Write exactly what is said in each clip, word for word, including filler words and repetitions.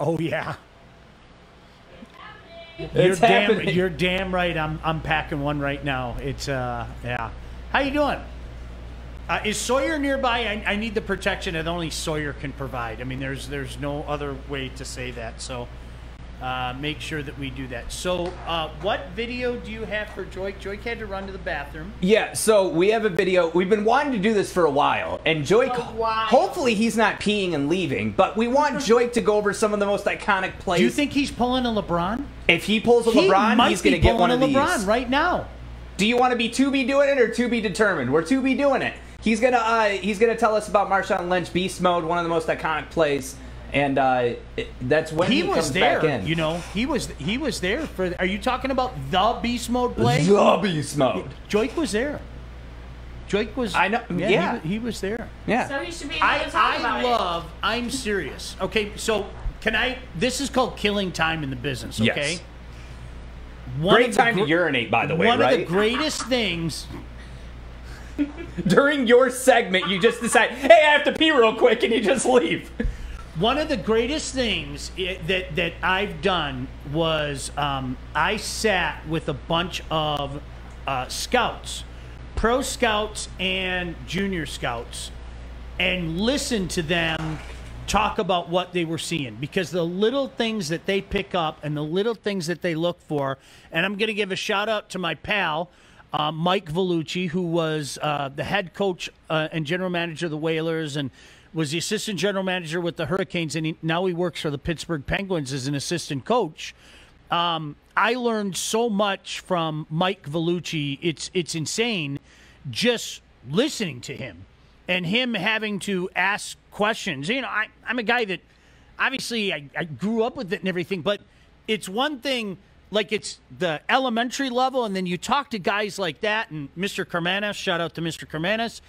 Oh yeah. It's you're happening. damn you're damn right. I'm I'm packing one right now. It's uh yeah. How you doing? Uh, is Sawyer nearby? I, I need the protection that only Sawyer can provide. I mean, there's there's no other way to say that. So uh, make sure that we do that. So uh, what video do you have for Joique? Joique had to run to the bathroom. Yeah, so we have a video. We've been wanting to do this for a while. And Joique, hopefully he's not peeing and leaving, but we want Joique to go over some of the most iconic plays. Do you think he's pulling a LeBron? If he pulls a he LeBron, he's going to get one of LeBron these. LeBron right now. Do you want to be to be doing it or to be determined? We're to be doing it. He's gonna uh, he's gonna tell us about Marshawn Lynch Beast Mode, one of the most iconic plays, and uh, it, that's when he, he was comes there. Back in. You know, he was he was there for. Are you talking about the Beast Mode play? The Beast Mode. Joique was there. Joique was. I know. Yeah, yeah. He, he was there. Yeah. So he should be. I I about love. It. I'm serious. Okay, so can I? This is called killing time in the business. Okay. Yes. One Great time the, to urinate, by the way. One right? of the greatest things. During your segment, you just decide, hey, I have to pee real quick, and you just leave. One of the greatest things it, that, that I've done was um, I sat with a bunch of uh, scouts, pro scouts and junior scouts, and listened to them talk about what they were seeing, because the little things that they pick up and the little things that they look for, and I'm going to give a shout-out to my pal, Uh, Mike Vellucci, who was uh, the head coach uh, and general manager of the Whalers and was the assistant general manager with the Hurricanes, and he, now he works for the Pittsburgh Penguins as an assistant coach. Um, I learned so much from Mike Vellucci. It's, it's insane just listening to him and him having to ask questions. You know, I, I'm a guy that obviously I, I grew up with it and everything, but it's one thing – like it's the elementary level, and then you talk to guys like that, and Mister Carmanas, shout out to Mister Carmanas,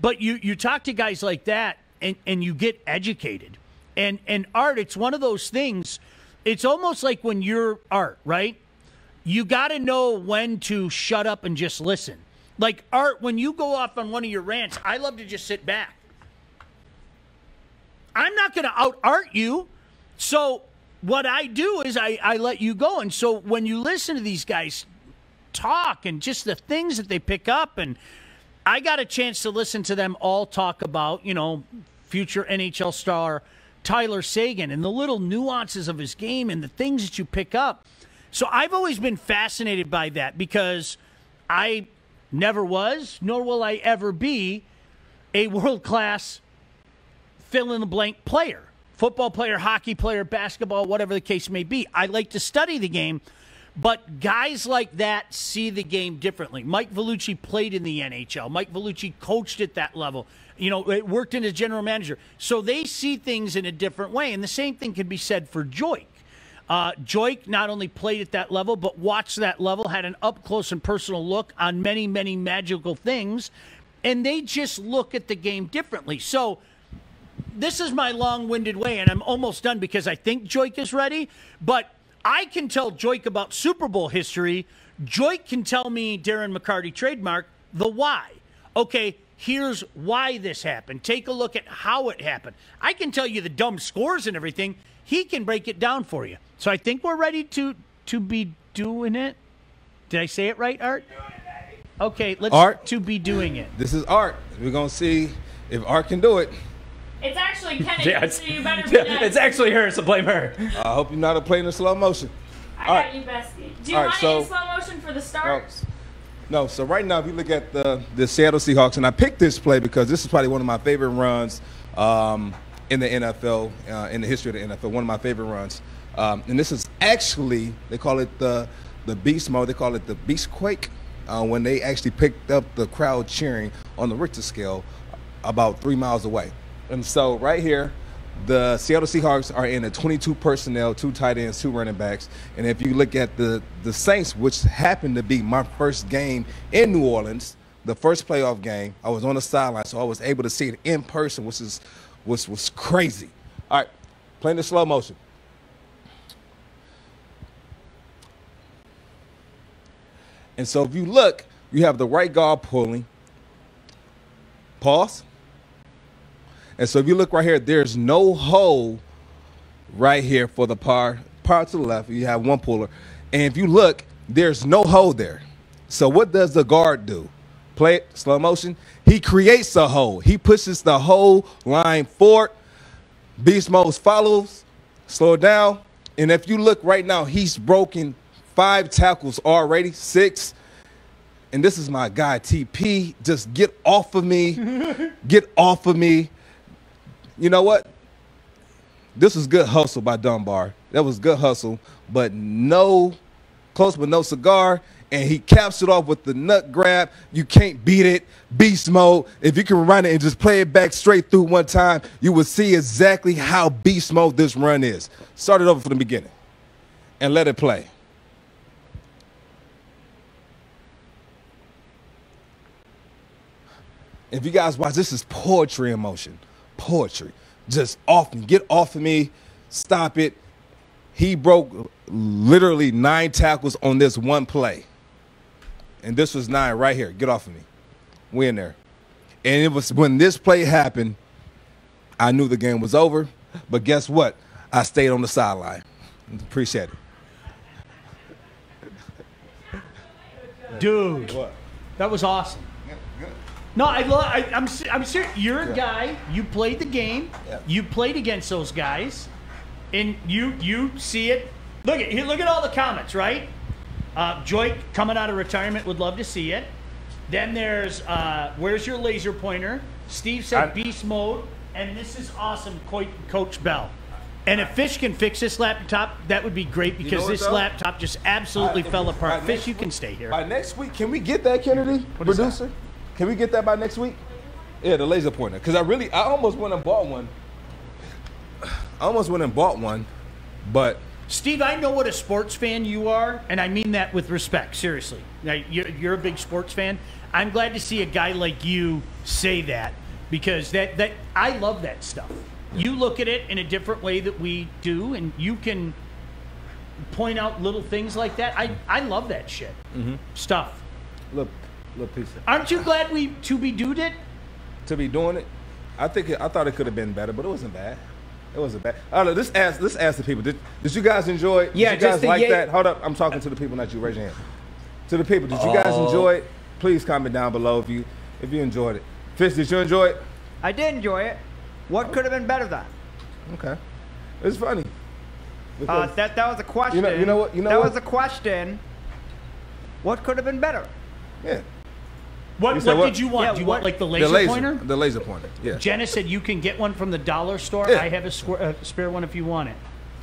but you, you talk to guys like that, and, and you get educated. And, and art, it's one of those things, it's almost like when you're art, right? You got to know when to shut up and just listen. Like art, when you go off on one of your rants, I love to just sit back. I'm not going to out-art you, so... What I do is I, I let you go. And so when you listen to these guys talk and just the things that they pick up, and I got a chance to listen to them all talk about, you know, future N H L star Tyler Sagan and the little nuances of his game and the things that you pick up. So I've always been fascinated by that, because I never was, nor will I ever be, a world-class fill-in-the-blank player. Football player, hockey player, basketball, whatever the case may be. I like to study the game, but guys like that see the game differently. Mike Vellucci played in the N H L. Mike Vellucci coached at that level. You know, it worked in as general manager. So they see things in a different way, and the same thing can be said for Joique. Uh, Joique not only played at that level, but watched that level, had an up-close and personal look on many, many magical things, and they just look at the game differently. So... this is my long-winded way, and I'm almost done because I think Joique is ready. But I can tell Joique about Super Bowl history. Joique can tell me, Darren McCarty trademark, the why. Okay, here's why this happened. Take a look at how it happened. I can tell you the dumb scores and everything. He can break it down for you. So I think we're ready to, to be doing it. Did I say it right, Art? Okay, let's Art, to be doing it. This is Art. We're going to see if Art can do it. It's actually Kennedy, yeah, it's, so you better be yeah, it's actually her, so blame her. I hope you're not playing in slow motion. I All got right. you, bestie. Do you All want right, so, it in slow motion for the start? No. no, so right now, if you look at the, the Seattle Seahawks, and I picked this play because this is probably one of my favorite runs um, in the N F L, uh, in the history of the N F L, one of my favorite runs. Um, and this is actually, they call it the, the Beast Mode, they call it the Beast Quake, uh, when they actually picked up the crowd cheering on the Richter scale about three miles away. And so right here, the Seattle Seahawks are in a twenty-two personnel, two tight ends, two running backs. And if you look at the, the Saints, which happened to be my first game in New Orleans, the first playoff game, I was on the sideline, so I was able to see it in person, which is, which was crazy. All right, playing the slow motion. And so if you look, you have the right guard pulling. Pause. And so if you look right here, there's no hole right here for the par. Par to the left, you have one puller. And if you look, there's no hole there. So what does the guard do? Play it, slow motion. He creates a hole. He pushes the whole line forward. Beast Mode follows. Slow down. And if you look right now, he's broken five tackles already, six. And this is my guy, T P. Just get off of me. Get off of me. You know what? This was good hustle by Dunbar. That was good hustle, but no close, but no cigar. And he caps it off with the nut grab. You can't beat it. Beast Mode. If you can run it and just play it back straight through one time, you will see exactly how Beast Mode this run is. Start it over from the beginning and let it play. If you guys watch, this is poetry in motion. Poetry. Just off and get off of me. Stop it. He broke literally nine tackles on this one play. And this was nine right here. Get off of me. We in there. And it was when this play happened, I knew the game was over. But guess what? I stayed on the sideline. Appreciate it. Dude, what? That was awesome. No, I love, I, I'm, I'm serious. You're a guy. You played the game. Yeah. You played against those guys, and you you see it. Look at look at all the comments, right? Uh, Joique coming out of retirement would love to see it. Then there's uh, where's your laser pointer? Steve said I'm, Beast Mode, and this is awesome, Coach Bell. And if Fish can fix this laptop, that would be great because you know this though? laptop just absolutely right, fell we, apart. Fish, you week, can stay here. By next week, can we get that, Kennedy, what producer? Can we get that by next week? Yeah, the laser pointer. Because I really, I almost went and bought one. I almost went and bought one, but. Steve, I know what a sports fan you are, and I mean that with respect, seriously. Now, you're, you're a big sports fan. I'm glad to see a guy like you say that because that, that I love that stuff. You look at it in a different way that we do, and you can point out little things like that. I, I love that shit. Mm-hmm. Stuff. Look. Little piece of Aren't you glad we to be doed it? To be doing it, I think it, I thought it could have been better, but it wasn't bad. It wasn't bad. I don't know. Let's ask. Let's ask the people. Did, did you guys enjoy? It? Did yeah, you guys just like that. Hold up, I'm talking to the people, not you. Raise your hand. To the people, did you oh. guys enjoy it? Please comment down below if you if you enjoyed it. Fish, did you enjoy it? I did enjoy it. What could have been better than? Okay, it's funny. Uh, that that was a question. You know, you know what? You know that what? was a question. What could have been better? Yeah. What, what, what did you want? Yeah, Do you what, want like the laser, the laser pointer? The laser pointer. Yeah. Jenna said you can get one from the dollar store. Yeah. I have a square, uh, spare one if you want it.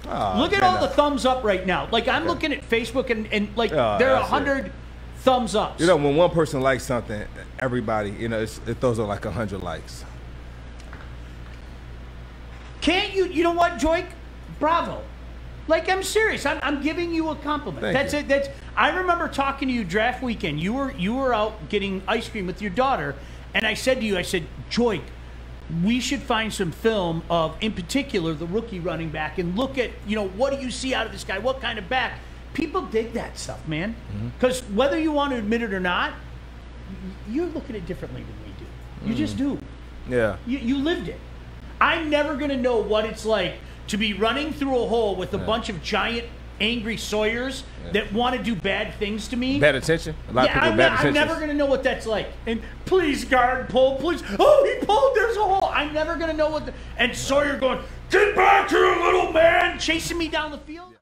Oh, Look at all enough. the thumbs up right now. Like I'm okay. looking at Facebook and, and like oh, there are a hundred thumbs ups. You know, when one person likes something, everybody, you know, it's, it throws out like a hundred likes. Can't you? You know what, Joique? Bravo. Like, I'm serious. I'm, I'm giving you a compliment. Thank that's you. it. That's. I remember talking to you draft weekend. You were you were out getting ice cream with your daughter, and I said to you, I said, Joique, we should find some film of, in particular, the rookie running back, and look at, you know, what do you see out of this guy? What kind of back? People dig that stuff, man. Because mm-hmm. whether you want to admit it or not, you're looking at it differently than we do. You mm-hmm. just do. Yeah. You, you lived it. I'm never going to know what it's like to be running through a hole with a yeah. bunch of giant, angry Sawyers yeah. that want to do bad things to me. Bad attention. A lot yeah, of people I'm bad not, I'm never going to know what that's like. And please, guard, pull, please. Oh, he pulled. There's a hole. I'm never going to know what. The, and Sawyer going, get back here, little man, chasing me down the field.